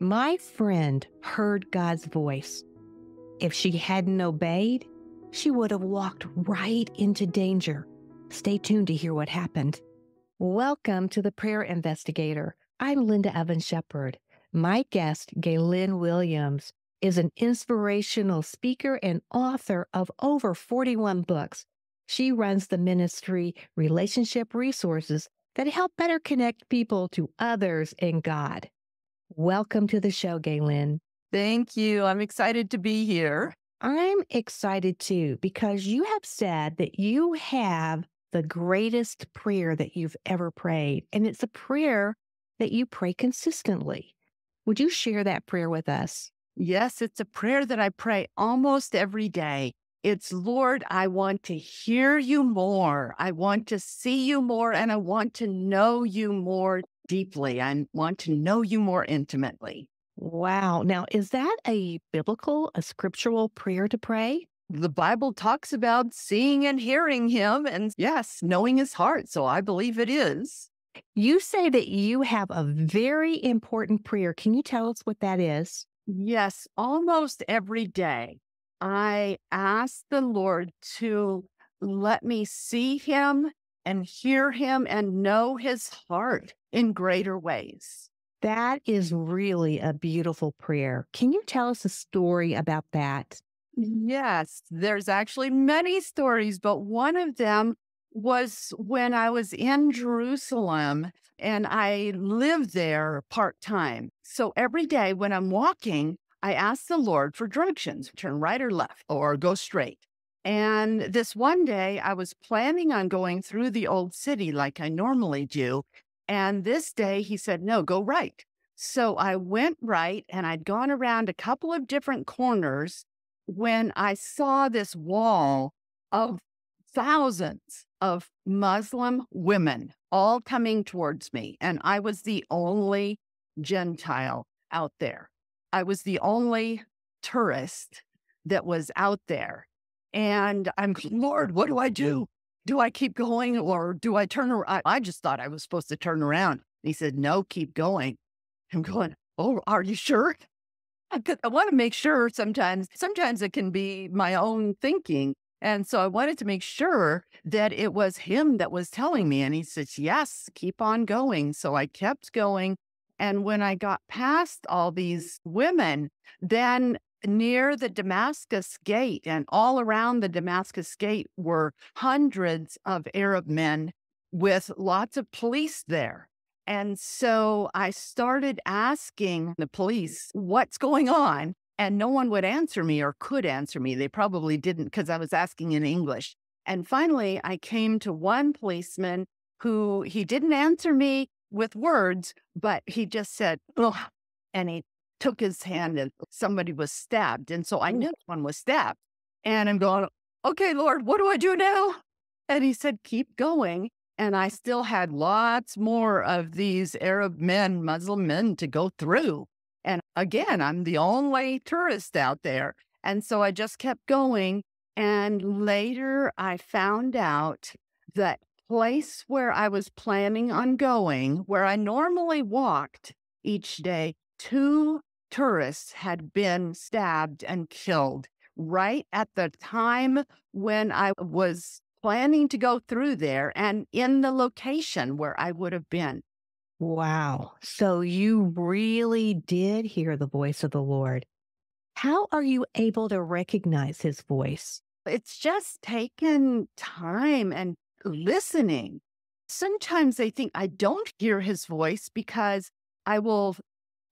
My friend heard God's voice. If she hadn't obeyed, she would have walked right into danger. Stay tuned to hear what happened. Welcome to The Prayer Investigator. I'm Linda Evans Shepherd. My guest, Gaylyn Williams, is an inspirational speaker and author of over 41 books. She runs the ministry Relationship Resources that help better connect people to others and God. Welcome to the show, Gaylyn. Thank you. I'm excited to be here. I'm excited too, because you have said that you have the greatest prayer that you've ever prayed, and it's a prayer that you pray consistently. Would you share that prayer with us? Yes, it's a prayer that I pray almost every day. It's, Lord, I want to hear you more. I want to see you more, and I want to know you more deeply. I want to know you more intimately. Wow. Now, is that a biblical, a scriptural prayer to pray? The Bible talks about seeing and hearing him and, yes, knowing his heart. So I believe it is. You say that you have a very important prayer. Can you tell us what that is? Yes. Almost every day, I ask the Lord to let me see him and hear him and know his heart in greater ways. That is really a beautiful prayer. Can you tell us a story about that? Yes, there's actually many stories, but one of them was when I was in Jerusalem and I lived there part-time. So every day when I'm walking, I asked the Lord for directions, turn right or left, or go straight. And this one day, I was planning on going through the old city like I normally do. And this day, he said, no, go right. So I went right, and I'd gone around a couple of different corners when I saw this wall of thousands of Muslim women all coming towards me. And I was the only Gentile out there. I was the only tourist that was out there. And I'm, Lord, what do I do? Do I keep going or do I turn around? I just thought I was supposed to turn around. He said, no, keep going. I'm going, oh, are you sure? I want to make sure sometimes. Sometimes it can be my own thinking. And so I wanted to make sure that it was him that was telling me. And he says, yes, keep on going. So I kept going. And when I got past all these women, then near the Damascus Gate and all around the Damascus Gate were hundreds of Arab men with lots of police there. And so I started asking the police, what's going on? And no one would answer me or could answer me. They probably didn't because I was asking in English. And finally, I came to one policeman who he didn't answer me with words, but he just said, oh, and he took his hand and somebody was stabbed. And so I knew one was stabbed. And I'm going, okay, Lord, what do I do now? And he said, keep going. And I still had lots more of these Arab men, Muslim men to go through. And again, I'm the only tourist out there. And so I just kept going. And later I found out that place where I was planning on going, where I normally walked each day, 2 tourists had been stabbed and killed right at the time when I was planning to go through there and in the location where I would have been. Wow. So you really did hear the voice of the Lord. How are you able to recognize his voice? It's just taken time and listening. Sometimes I think I don't hear his voice because I will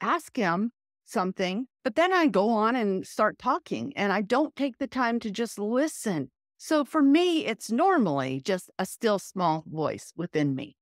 ask him something, but then I go on and start talking and I don't take the time to just listen. So for me, it's normally just a still small voice within me.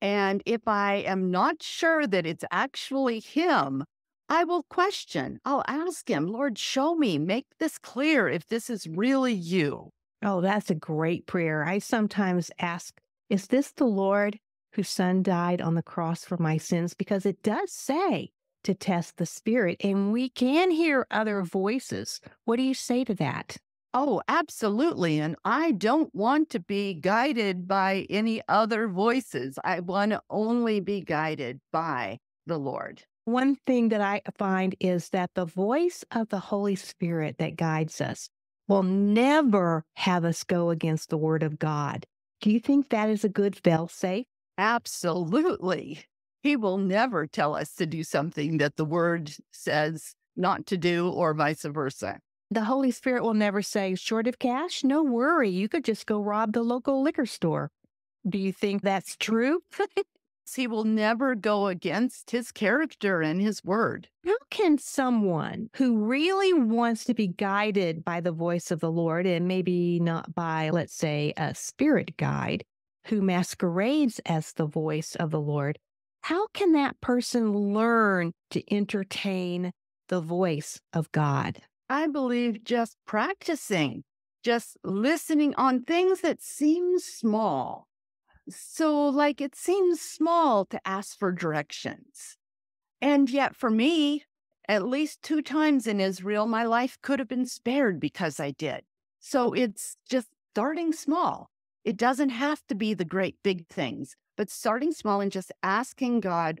And if I am not sure that it's actually him, I will question. I'll ask him, Lord, show me, make this clear if this is really you. Oh, that's a great prayer. I sometimes ask, is this the Lord whose son died on the cross for my sins? Because it does say to test the spirit, and we can hear other voices. What do you say to that? Oh, absolutely. And I don't want to be guided by any other voices. I want to only be guided by the Lord. One thing that I find is that the voice of the Holy Spirit that guides us will never have us go against the Word of God. Do you think that is a good fail-safe? Absolutely. He will never tell us to do something that the Word says not to do or vice versa. The Holy Spirit will never say, short of cash, no worry, you could just go rob the local liquor store. Do you think that's true? He will never go against his character and his word. How can someone who really wants to be guided by the voice of the Lord and maybe not by, let's say, a spirit guide who masquerades as the voice of the Lord, how can that person learn to entertain the voice of God? I believe just practicing, just listening on things that seem small. So, like, it seems small to ask for directions. And yet for me, at least 2 times in Israel, my life could have been spared because I did. So it's just starting small. It doesn't have to be the great big things, but starting small and just asking God,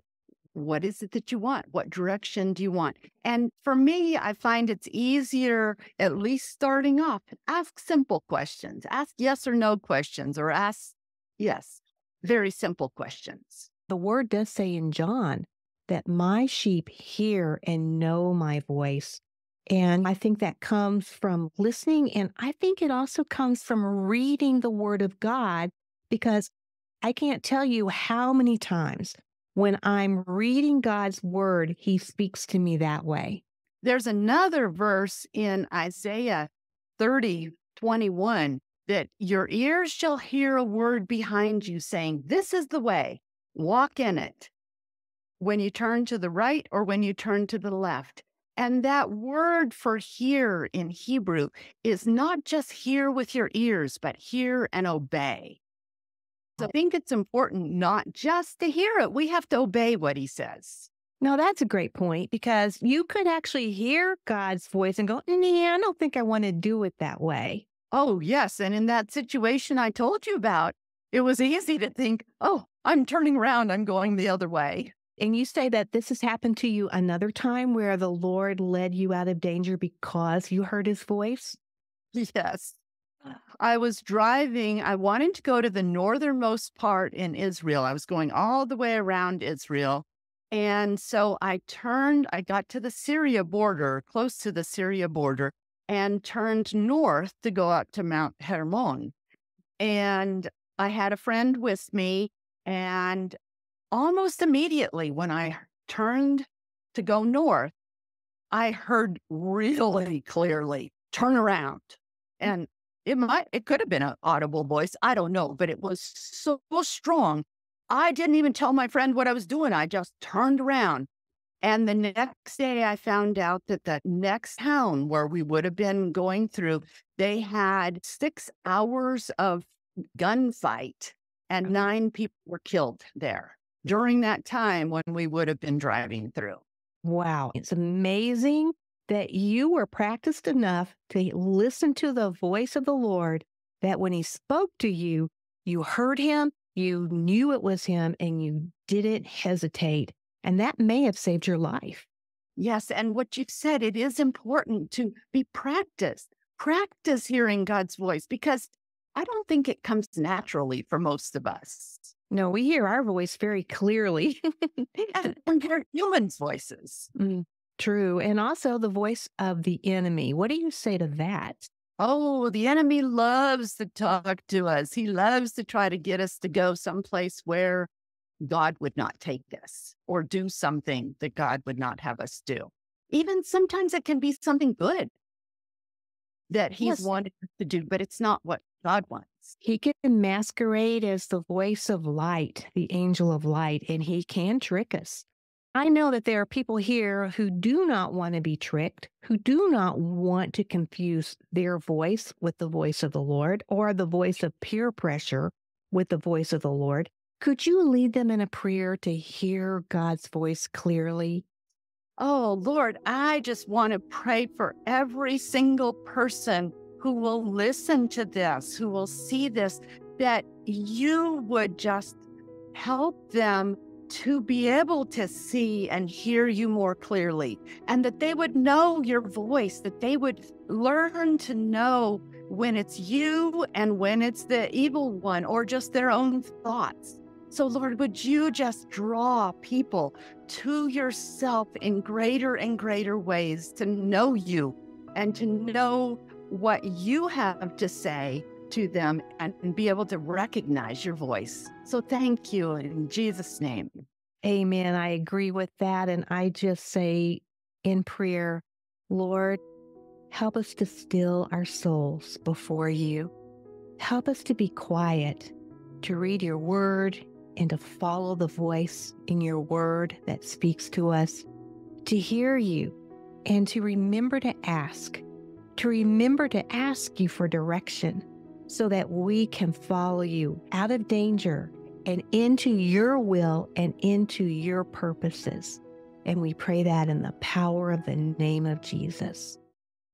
what is it that you want? What direction do you want? And for me, I find it's easier, at least starting off, ask simple questions, ask yes or no questions, or ask yes, very simple questions. The Word does say in John that my sheep hear and know my voice. And I think that comes from listening. And I think it also comes from reading the Word of God, because I can't tell you how many times when I'm reading God's Word, He speaks to me that way. There's another verse in Isaiah 30:21. That your ears shall hear a word behind you saying, this is the way, walk in it, when you turn to the right or when you turn to the left. And that word for hear in Hebrew is not just hear with your ears, but hear and obey. So I think it's important not just to hear it. We have to obey what He says. No, that's a great point, because you could actually hear God's voice and go, nah, I don't think I want to do it that way. Oh, yes. And in that situation I told you about, it was easy to think, oh, I'm turning around, I'm going the other way. And you say that this has happened to you another time where the Lord led you out of danger because you heard His voice? Yes. I was driving. I wanted to go to the northernmost part in Israel. I was going all the way around Israel. And so I got to the Syria border, close to the Syria border, and turned north to go up to Mount Hermon. And I had a friend with me, and almost immediately when I turned to go north, I heard really clearly, turn around. And it could have been an audible voice, I don't know, but it was so strong. I didn't even tell my friend what I was doing. I just turned around. And the next day I found out that the next town where we would have been going through, they had 6 hours of gunfight and 9 people were killed there during that time when we would have been driving through. Wow. It's amazing that you were practiced enough to listen to the voice of the Lord, that when He spoke to you, you heard Him, you knew it was Him, and you didn't hesitate. And that may have saved your life. Yes, and what you said, it is important to be practiced. Practice hearing God's voice, because I don't think it comes naturally for most of us. No, we hear our voice very clearly. and we're humans' voices. True, and also the voice of the enemy. What do you say to that? Oh, the enemy loves to talk to us. He loves to try to get us to go someplace where God would not take us, or do something that God would not have us do. Even sometimes it can be something good that He's wanted us to do, but it's not what God wants. He can masquerade as the voice of light, the angel of light, and he can trick us. I know that there are people here who do not want to be tricked, who do not want to confuse their voice with the voice of the Lord, or the voice of peer pressure with the voice of the Lord. Could you lead them in a prayer to hear God's voice clearly? Oh, Lord, I just want to pray for every single person who will listen to this, who will see this, that you would just help them to be able to see and hear you more clearly, and that they would know your voice, that they would learn to know when it's you and when it's the evil one or just their own thoughts. So Lord, would you just draw people to yourself in greater and greater ways to know you and to know what you have to say to them and be able to recognize your voice. So thank you in Jesus' name. Amen. I agree with that. And I just say in prayer, Lord, help us to still our souls before you. Help us to be quiet, to read your word, and to follow the voice in your word that speaks to us, to hear you, and to remember to ask you for direction so that we can follow you out of danger and into your will and into your purposes. And we pray that in the power of the name of Jesus.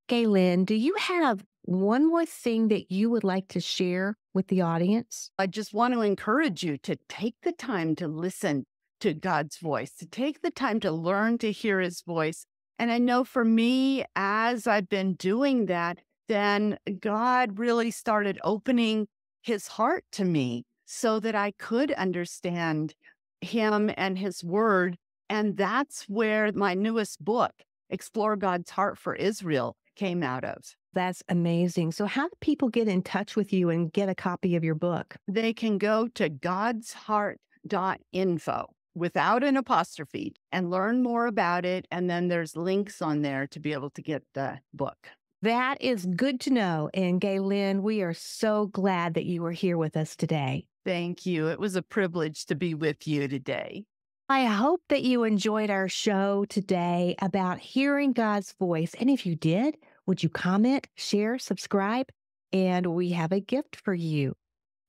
Gaylyn, do you have one more thing that you would like to share with the audience? I just want to encourage you to take the time to listen to God's voice, to take the time to learn to hear his voice. And I know for me, as I've been doing that, then God really started opening his heart to me so that I could understand him and his word. And that's where my newest book, Explore God's Heart for Israel, came out of. That's amazing. So how do people get in touch with you and get a copy of your book? They can go to godsheart.info without an apostrophe and learn more about it. And then there's links on there to be able to get the book. That is good to know. And Gaylyn, we are so glad that you were here with us today. Thank you. It was a privilege to be with you today. I hope that you enjoyed our show today about hearing God's voice. And if you did, would you comment, share, subscribe? And we have a gift for you.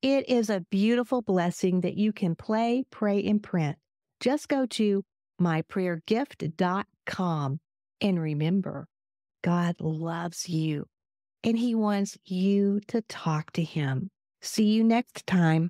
It is a beautiful blessing that you can play, pray, and print. Just go to myprayergift.com. And remember, God loves you, and he wants you to talk to him. See you next time.